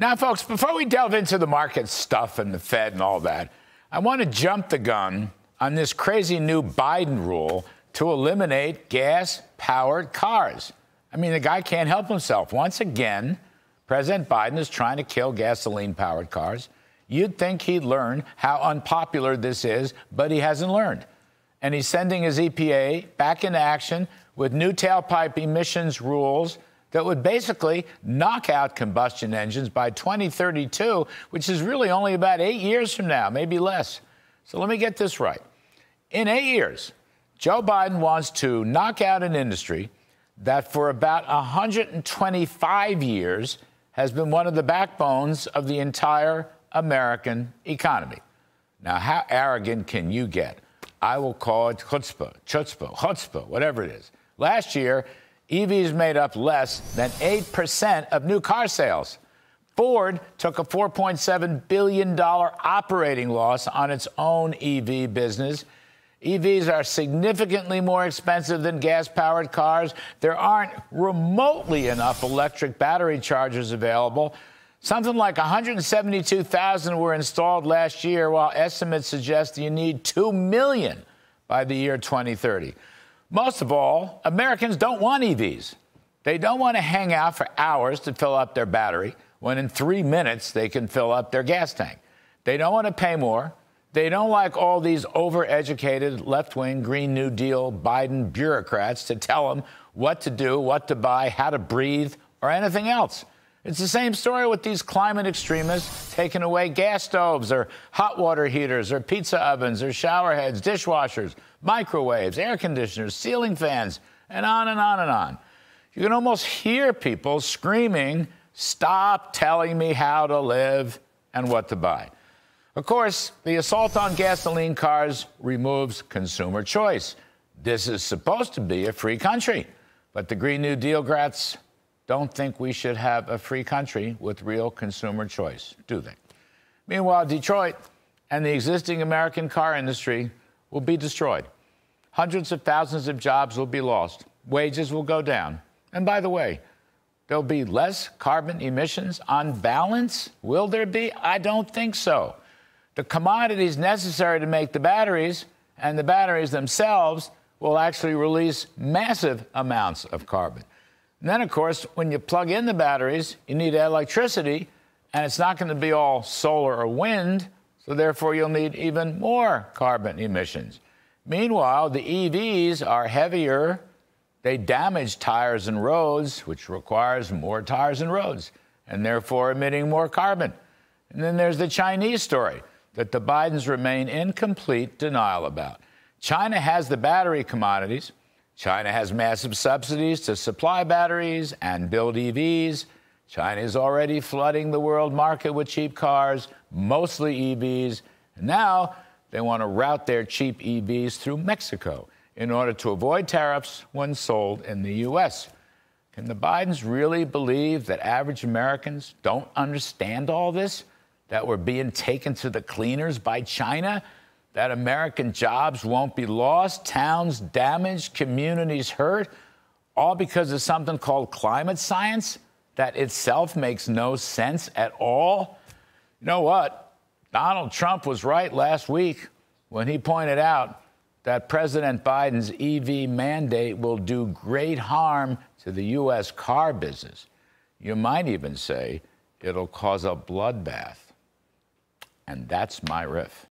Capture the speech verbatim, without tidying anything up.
Now, folks, before we delve into the market stuff and the Fed and all that, I want to jump the gun on this crazy new Biden rule to eliminate gas-powered cars. I mean, the guy can't help himself. Once again, President Biden is trying to kill gasoline-powered cars. You'd think he'd learn how unpopular this is, but he hasn't learned. And he's sending his E P A back into action with new tailpipe emissions rules that would basically knock out combustion engines by twenty thirty-two, which is really only about eight years from now, maybe less. So let me get this right. In eight years, Joe Biden wants to knock out an industry that for about one hundred twenty-five years has been one of the backbones of the entire American economy. Now, how arrogant can you get? I will call it chutzpah, chutzpah, chutzpah, whatever it is. Last year, E Vs made up less than eight percent of new car sales. Ford took a four point seven billion dollars operating loss on its own E V business. E Vs are significantly more expensive than gas-powered cars. There aren't remotely enough electric battery chargers available. Something like one hundred seventy-two thousand were installed last year, while estimates suggest you need two million by the year twenty thirty. Most of all, Americans don't want E Vs. They don't want to hang out for hours to fill up their battery when in three minutes they can fill up their gas tank. They don't want to pay more. They don't like all these overeducated left-wing Green New Deal Biden bureaucrats to tell them what to do, what to buy, how to breathe, or anything else. It's the same story with these climate extremists taking away gas stoves or hot water heaters or pizza ovens or shower heads, dishwashers, microwaves, air conditioners, ceiling fans, and on and on and on. You can almost hear people screaming, "Stop telling me how to live and what to buy." Of course, the assault on gasoline cars removes consumer choice. This is supposed to be a free country, but the Green New Dealcrats don't think we should have a free country with real consumer choice, do they? Meanwhile, Detroit and the existing American car industry will be destroyed. Hundreds of thousands of jobs will be lost. Wages will go down. And by the way, there'll be less carbon emissions on balance? Will there be? I don't think so. The commodities necessary to make the batteries and the batteries themselves will actually release massive amounts of carbon. And then, of course, when you plug in the batteries, you need electricity, and it's not going to be all solar or wind, so therefore you'll need even more carbon emissions. Meanwhile, the E Vs are heavier. They damage tires and roads, which requires more tires and roads, and therefore emitting more carbon. And then there's the Chinese story that the Bidens remain in complete denial about. China has the battery commodities. China has massive subsidies to supply batteries and build E Vs. China is already flooding the world market with cheap cars, mostly E Vs. And now they want to route their cheap E Vs through Mexico in order to avoid tariffs when sold in the U S. Can the Bidens really believe that average Americans don't understand all this? That we're being taken to the cleaners by China? That American jobs won't be lost, towns damaged, communities hurt, all because of something called climate science that itself makes no sense at all? You know what? Donald Trump was right last week when he pointed out that President Biden's E V mandate will do great harm to the U S car business. You might even say it'll cause a bloodbath. And that's my riff.